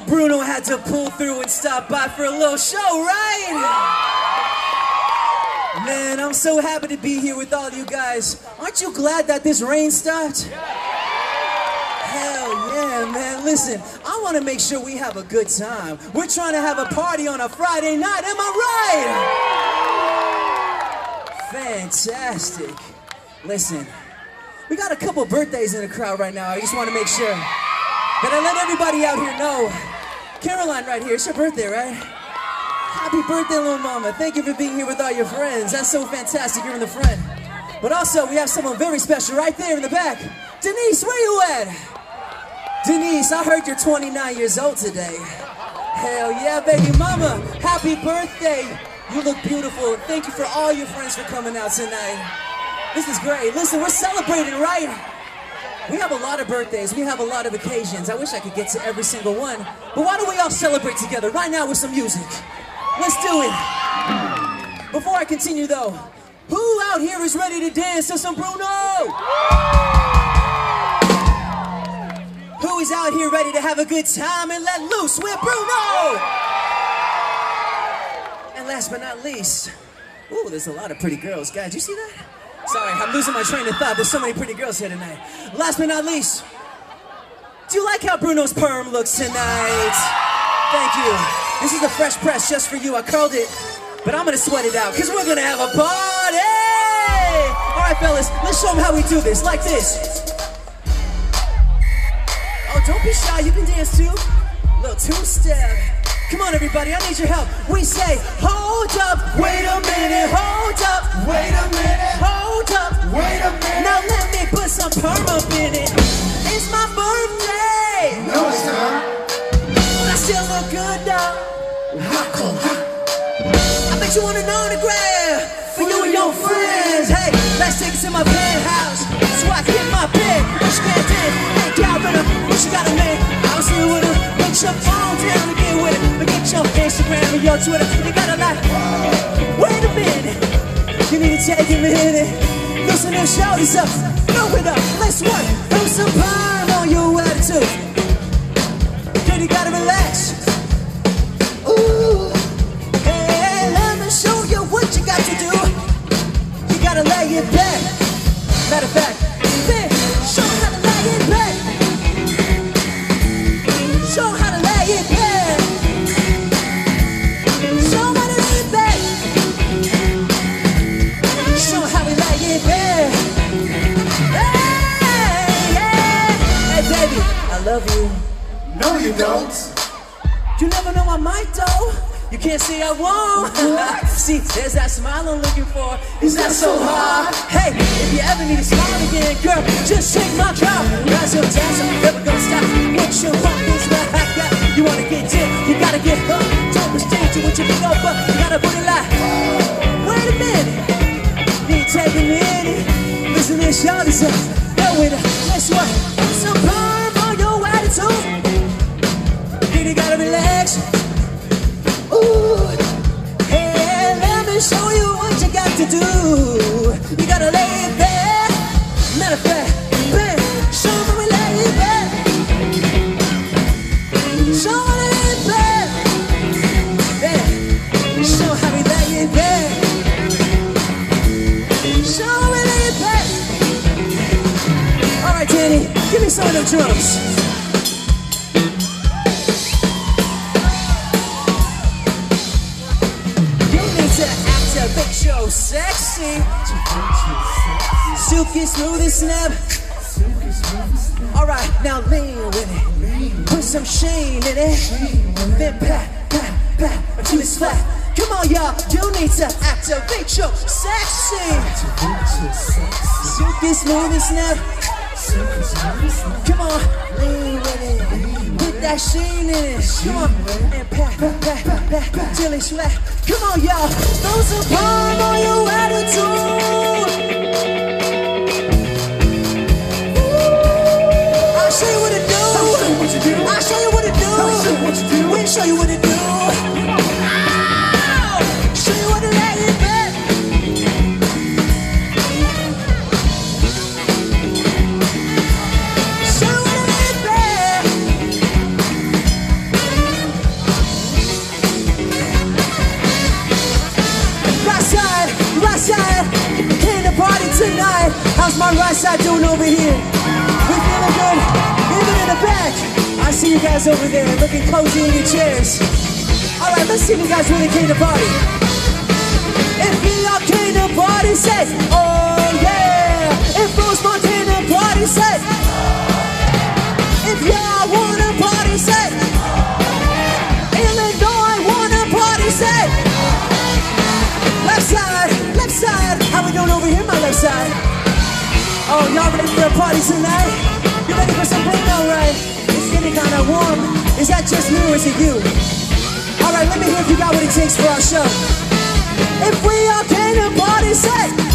know Bruno had to pull through and stop by for a little show, right? Man, I'm so happy to be here with all you guys. Aren't you glad that this rain stopped? Hell yeah, man. Listen, I want to make sure we have a good time. We're trying to have a party on a Friday night, am I right? Fantastic. Listen, we got a couple birthdays in the crowd right now. I just want to make sure that I let everybody out here know. Caroline right here, it's your birthday, right? Happy birthday, little mama. Thank you for being here with all your friends. That's so fantastic, you're in the front. But also, we have someone very special right there in the back. Denise, where you at? Denise, I heard you're 29 years old today. Hell yeah, baby mama. Happy birthday. You look beautiful. Thank you for all your friends for coming out tonight. This is great. Listen, we're celebrating, right? We have a lot of birthdays. We have a lot of occasions. I wish I could get to every single one. But why don't we all celebrate together right now with some music? Let's do it. Before I continue, though, who out here is ready to dance to some Bruno? Who is out here ready to have a good time and let loose with Bruno? And last but not least, ooh, there's a lot of pretty girls. Guys, you see that? Sorry, I'm losing my train of thought. There's so many pretty girls here tonight. Last but not least, do you like how Bruno's perm looks tonight? Thank you. This is a fresh press just for you. I curled it, but I'm gonna sweat it out because we're gonna have a party. All right, fellas, let's show them how we do this, like this. Don't be shy, you can dance too. Little two-step. Come on, everybody, I need your help. We say, hold up, wait a minute, hold up, wait a minute, hold up, wait a minute. Now let me put some perm up in it. It's my birthday. No, it's not. I still look good though. How come? I bet you want an autograph for you and your friends. Hey, let's take it to my penthouse so I can get my bed. She can't dance. She got a man, I'll see with her. Put your phone down and get with it. But get your Instagram and your Twitter. You got a lot. Wait a minute. You need to take a minute. Loosen your shoulders up. Move it up. Let's work. Put some time on your attitude. Then you gotta relax. Ooh. Hey, let me show you what you got to do. You gotta lay it back. Matter of fact, bitch, show me how to lay it back. Show how to lay it back. Show how to lay it back. Show how we lay it back. Hey, yeah. Hey, baby, I love you. No, you don't. You never know I might, though. You can't say I won't. See, there's that smile I'm looking for. It's not so hard. Hey, if you ever need a smile again, girl, just shake my drop. Rise your dance, I'm never gonna stop. Make sure rock. You wanna get jig, you gotta get up. Don't be stingy with your big up, you gotta put it like. Wait a minute, need to take a minute. Listen to this, y'all, this up. Go with it, let's work. Some perm on your attitude. Then you gotta relax. Ooh, hey, let me show you what you got to do. You gotta lay it there. Matter of fact, bam, show me we lay it there. Show it back, yeah. Show how we lay it back. Show it back. All right, Danny, give me some of them drums. You need to activate your sexy. Silky, smooth and snap. All right, now lean with it. Put some sheen in it, then pat, pat, pat until it's flat. Come on, y'all, you need to activate your sexy. Silk is moving, snap. Come on, lean with it. Put that sheen in it. Come on, and pat, pat, pat, pat, pat till it's flat. Come on, y'all, throw some palm on your attitude. Ooh, I'll show you what it does. I'll show you what to do. We'll show you what to do. Ow! Show you what to lay it back. Show you what to lay it back. What's that doing over here? We feeling good? Even in the back. I see you guys over there looking cozy in your chairs. All right, let's see if you guys really came to party. If New York came to party, say, oh yeah. If Bruce Montana party, say, if y'all wanna party, say, Illinois wanna party, say, left side, how we doing over here, my left side? Oh, y'all ready for a party tonight? You ready for some Bruno, right? It's getting kinda warm. Is that just me or is it you? All right, let me hear if you got what it takes for our show. If we all came to party, say.